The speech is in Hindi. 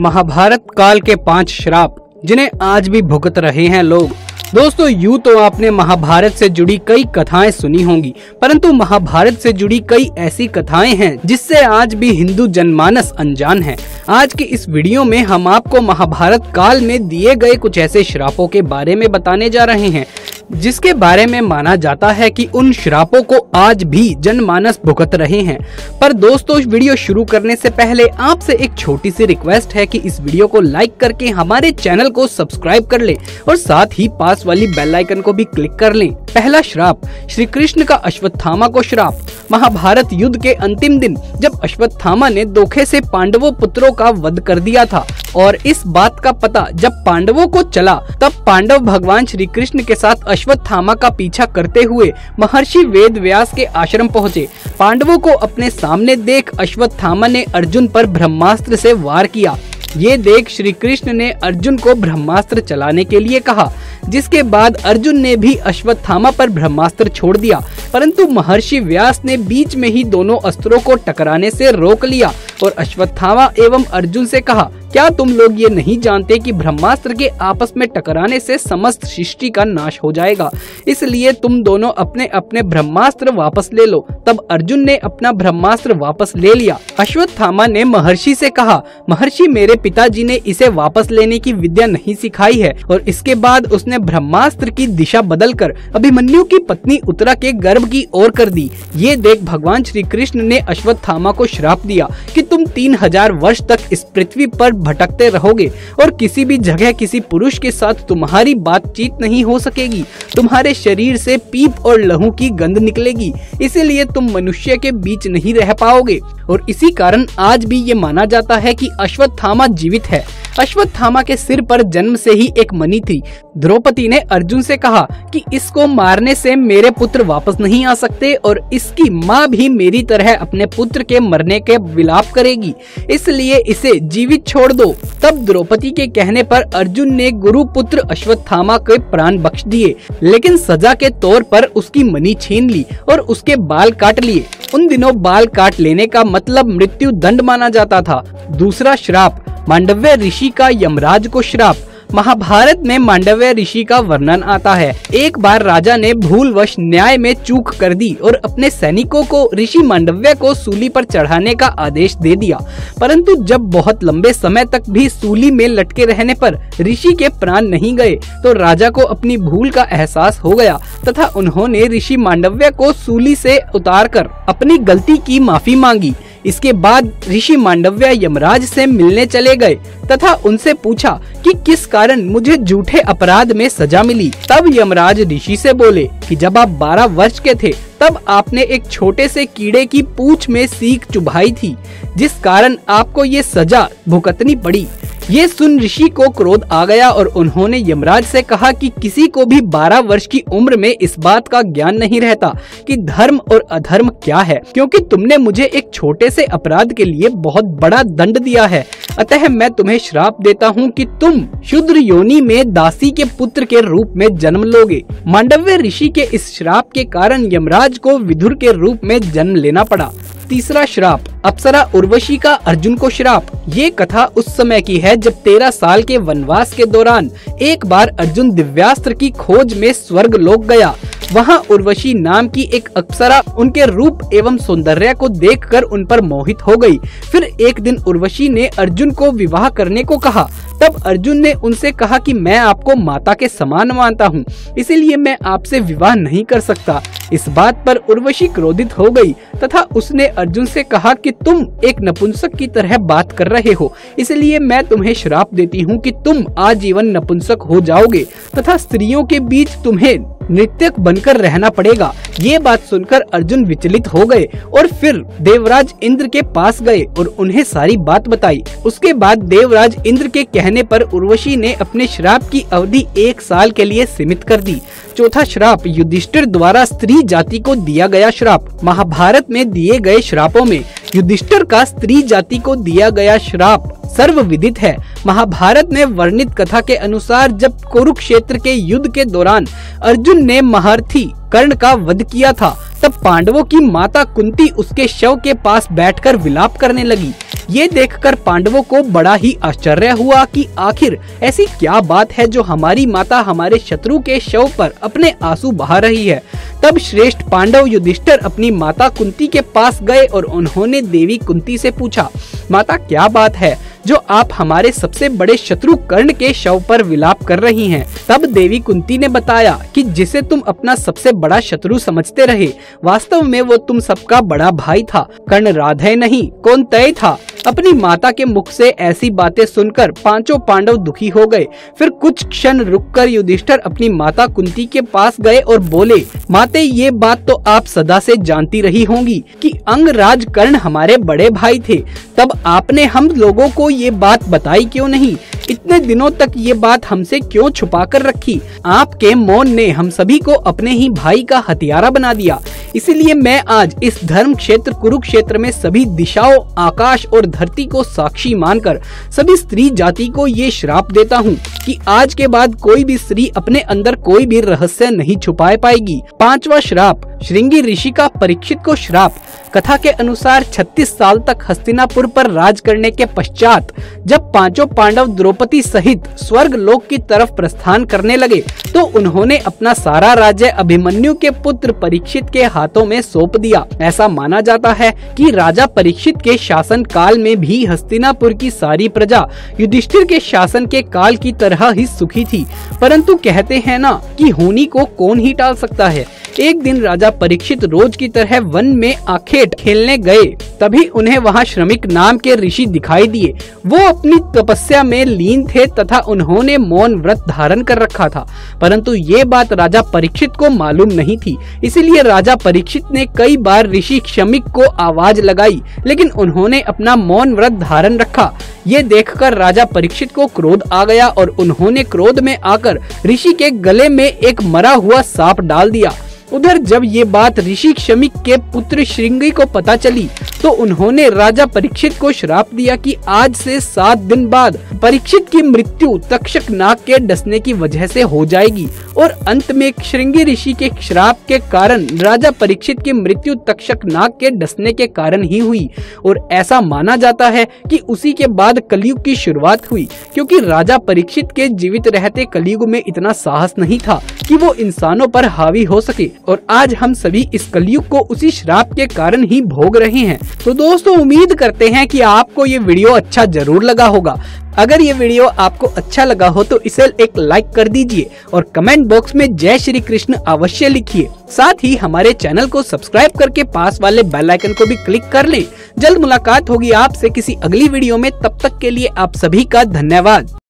महाभारत काल के 5 श्राप जिन्हें आज भी भुगत रहे हैं लोग। दोस्तों, यूँ तो आपने महाभारत से जुड़ी कई कथाएं सुनी होंगी, परंतु महाभारत से जुड़ी कई ऐसी कथाएं हैं जिससे आज भी हिंदू जनमानस अनजान है। आज की इस वीडियो में हम आपको महाभारत काल में दिए गए कुछ ऐसे श्रापों के बारे में बताने जा रहे हैं जिसके बारे में माना जाता है कि उन श्रापों को आज भी जनमानस भुगत रहे हैं। पर दोस्तों, इस वीडियो शुरू करने से पहले आपसे एक छोटी सी रिक्वेस्ट है कि इस वीडियो को लाइक करके हमारे चैनल को सब्सक्राइब कर लें और साथ ही पास वाली बेल आइकन को भी क्लिक कर लें। पहला श्राप, श्रीकृष्ण का अश्वत्थामा को श्राप। महाभारत युद्ध के अंतिम दिन जब अश्वत्थामा ने धोखे से पांडवों पुत्रों का वध कर दिया था और इस बात का पता जब पांडवों को चला, तब पांडव भगवान श्री कृष्ण के साथ अश्वत्थामा का पीछा करते हुए महर्षि वेदव्यास के आश्रम पहुँचे। पांडवों को अपने सामने देख अश्वत्थामा ने अर्जुन पर ब्रह्मास्त्र से वार किया। ये देख श्री कृष्ण ने अर्जुन को ब्रह्मास्त्र चलाने के लिए कहा, जिसके बाद अर्जुन ने भी अश्वत्थामा पर ब्रह्मास्त्र छोड़ दिया, परंतु महर्षि व्यास ने बीच में ही दोनों अस्त्रों को टकराने से रोक लिया और अश्वत्थामा एवं अर्जुन से कहा, क्या तुम लोग ये नहीं जानते कि ब्रह्मास्त्र के आपस में टकराने से समस्त सृष्टि का नाश हो जाएगा, इसलिए तुम दोनों अपने अपने ब्रह्मास्त्र वापस ले लो। तब अर्जुन ने अपना ब्रह्मास्त्र वापस ले लिया। अश्वत्थामा ने महर्षि से कहा, महर्षि मेरे पिताजी ने इसे वापस लेने की विद्या नहीं सिखाई है। और इसके बाद उसने ब्रह्मास्त्र की दिशा बदल कर अभिमन्यु की पत्नी उत्तरा के गर्भ की ओर कर दी। ये देख भगवान श्री कृष्ण ने अश्वत्थामा को श्राप दिया कि तुम 3000 वर्ष तक इस पृथ्वी पर भटकते रहोगे और किसी भी जगह किसी पुरुष के साथ तुम्हारी बातचीत नहीं हो सकेगी। तुम्हारे शरीर से पीप और लहू की गंध निकलेगी, इसीलिए तुम मनुष्य के बीच नहीं रह पाओगे। और इसी कारण आज भी ये माना जाता है कि अश्वत्थामा जीवित है। अश्वत्थामा के सिर पर जन्म से ही एक मणि थी। द्रौपदी ने अर्जुन से कहा कि इसको मारने से मेरे पुत्र वापस नहीं आ सकते और इसकी माँ भी मेरी तरह अपने पुत्र के मरने के विलाप करेगी, इसलिए इसे जीवित छोड़ दो। तब द्रौपदी के कहने पर अर्जुन ने गुरु पुत्र अश्वत्थामा के प्राण बख्श दिए, लेकिन सजा के तौर पर उसकी मणि छीन ली और उसके बाल काट लिए। उन दिनों बाल काट लेने का मतलब मृत्यु दंड माना जाता था। दूसरा श्राप, मांडव्य ऋषि का यमराज को श्राप। महाभारत में मांडव्य ऋषि का वर्णन आता है। एक बार राजा ने भूलवश न्याय में चूक कर दी और अपने सैनिकों को ऋषि मांडव्य को सूली पर चढ़ाने का आदेश दे दिया, परंतु जब बहुत लंबे समय तक भी सूली में लटके रहने पर ऋषि के प्राण नहीं गए तो राजा को अपनी भूल का एहसास हो गया तथा उन्होंने ऋषि मांडव्य को सूली से उतारकर अपनी गलती की माफी मांगी। इसके बाद ऋषि मांडव्य यमराज से मिलने चले गए तथा उनसे पूछा कि किस कारण मुझे झूठे अपराध में सजा मिली। तब यमराज ऋषि से बोले कि जब आप 12 वर्ष के थे तब आपने एक छोटे से कीड़े की पूंछ में सीख चुभाई थी, जिस कारण आपको ये सजा भुगतनी पड़ी। ये सुन ऋषि को क्रोध आ गया और उन्होंने यमराज से कहा कि किसी को भी 12 वर्ष की उम्र में इस बात का ज्ञान नहीं रहता कि धर्म और अधर्म क्या है, क्योंकि तुमने मुझे एक छोटे से अपराध के लिए बहुत बड़ा दंड दिया है। अतः मैं तुम्हें श्राप देता हूँ कि तुम शूद्र योनि में दासी के पुत्र के रूप में जन्म लोगे। मांडव्य ऋषि के इस श्राप के कारण यमराज को विदुर के रूप में जन्म लेना पड़ा। तीसरा श्राप, अप्सरा उर्वशी का अर्जुन को श्राप। ये कथा उस समय की है जब 13 साल के वनवास के दौरान एक बार अर्जुन दिव्यास्त्र की खोज में स्वर्ग लोक गया। वहाँ उर्वशी नाम की एक अप्सरा उनके रूप एवं सौंदर्य को देखकर उन पर मोहित हो गई। फिर एक दिन उर्वशी ने अर्जुन को विवाह करने को कहा। तब अर्जुन ने उनसे कहा कि मैं आपको माता के समान मानता हूँ, इसीलिए मैं आपसे विवाह नहीं कर सकता। इस बात पर उर्वशी क्रोधित हो गई तथा उसने अर्जुन से कहा कि तुम एक नपुंसक की तरह बात कर रहे हो, इसलिए मैं तुम्हें श्राप देती हूँ कि तुम आजीवन नपुंसक हो जाओगे तथा स्त्रियों के बीच तुम्हें नर्तक बनकर रहना पड़ेगा। ये बात सुनकर अर्जुन विचलित हो गए और फिर देवराज इंद्र के पास गए और उन्हें सारी बात बताई। उसके बाद देवराज इंद्र के कहने पर उर्वशी ने अपने श्राप की अवधि 1 साल के लिए सीमित कर दी। चौथा श्राप, युधिष्ठिर द्वारा स्त्री जाति को दिया गया श्राप। महाभारत में दिए गए श्रापों में युधिष्ठिर का स्त्री जाति को दिया गया श्राप सर्वविदित है। महाभारत में वर्णित कथा के अनुसार जब कुरुक्षेत्र के युद्ध के दौरान अर्जुन ने महर्षि कर्ण का वध किया था, तब पांडवों की माता कुंती उसके शव के पास बैठकर विलाप करने लगी। ये देखकर पांडवों को बड़ा ही आश्चर्य हुआ कि आखिर ऐसी क्या बात है जो हमारी माता हमारे शत्रु के शव पर अपने आंसू बहा रही है। तब श्रेष्ठ पांडव युधिष्ठिर अपनी माता कुंती के पास गए और उन्होंने देवी कुंती से पूछा, माता क्या बात है जो आप हमारे सबसे बड़े शत्रु कर्ण के शव पर विलाप कर रही हैं। तब देवी कुंती ने बताया कि जिसे तुम अपना सबसे बड़ा शत्रु समझते रहे, वास्तव में वो तुम सबका बड़ा भाई था, कर्ण राधे नहीं कौन्तेय था। अपनी माता के मुख से ऐसी बातें सुनकर पांचों पांडव दुखी हो गए। फिर कुछ क्षण रुककर युधिष्ठिर अपनी माता कुंती के पास गए और बोले, माते ये बात तो आप सदा से जानती रही होंगी कि अंगराज कर्ण हमारे बड़े भाई थे, तब आपने हम लोगों को ये बात बताई क्यों नहीं? इतने दिनों तक ये बात हमसे क्यों छुपा कर रखी? आपके मौन ने हम सभी को अपने ही भाई का हत्यारा बना दिया। इसीलिए मैं आज इस धर्म क्षेत्र कुरुक्षेत्र में सभी दिशाओं, आकाश और धरती को साक्षी मानकर सभी स्त्री जाति को ये श्राप देता हूँ कि आज के बाद कोई भी स्त्री अपने अंदर कोई भी रहस्य नहीं छुपा पाएगी। पांचवा श्राप, श्रृंगी ऋषि का परीक्षित को श्राप। कथा के अनुसार 36 साल तक हस्तिनापुर पर राज करने के पश्चात जब पांचों पांडव द्रौपदी सहित स्वर्ग लोक की तरफ प्रस्थान करने लगे तो उन्होंने अपना सारा राज्य अभिमन्यु के पुत्र परीक्षित के हाथों में सौंप दिया। ऐसा माना जाता है कि राजा परीक्षित के शासन काल में भी हस्तिनापुर की सारी प्रजा युधिष्ठिर के शासन के काल की तरह ही सुखी थी, परंतु कहते हैं ना कि होनी को कौन ही टाल सकता है। एक दिन राजा परीक्षित रोज की तरह वन में आखेट खेलने गए, तभी उन्हें वहां श्रमिक नाम के ऋषि दिखाई दिए। वो अपनी तपस्या में लीन थे तथा उन्होंने मौन व्रत धारण कर रखा था, परंतु ये बात राजा परीक्षित को मालूम नहीं थी। इसीलिए राजा परीक्षित ने कई बार ऋषि श्रमिक को आवाज लगाई, लेकिन उन्होंने अपना मौन व्रत धारण रखा। ये देखकर राजा परीक्षित को क्रोध आ गया और उन्होंने क्रोध में आकर ऋषि के गले में एक मरा हुआ सांप डाल दिया। उधर जब ये बात ऋषि शमिक के पुत्र श्रृंगी को पता चली तो उन्होंने राजा परीक्षित को श्राप दिया कि आज से 7 दिन बाद परीक्षित की मृत्यु तक्षक नाग के डसने की वजह से हो जाएगी। और अंत में श्रृंगी ऋषि के श्राप के कारण राजा परीक्षित की मृत्यु तक्षक नाग के डसने के कारण ही हुई। और ऐसा माना जाता है कि उसी के बाद कलयुग की शुरुआत हुई, क्योंकि राजा परीक्षित के जीवित रहते कलयुग में इतना साहस नहीं था कि वो इंसानों पर हावी हो सके, और आज हम सभी इस कलयुग को उसी श्राप के कारण ही भोग रहे हैं। तो दोस्तों, उम्मीद करते हैं कि आपको ये वीडियो अच्छा जरूर लगा होगा। अगर ये वीडियो आपको अच्छा लगा हो तो इसे एक लाइक कर दीजिए और कमेंट बॉक्स में जय श्री कृष्ण अवश्य लिखिए। साथ ही हमारे चैनल को सब्सक्राइब करके पास वाले बेल आइकन को भी क्लिक कर लें। जल्द मुलाकात होगी आपसे किसी अगली वीडियो में, तब तक के लिए आप सभी का धन्यवाद।